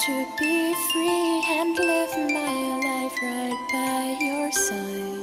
To be free and live my life right by your side.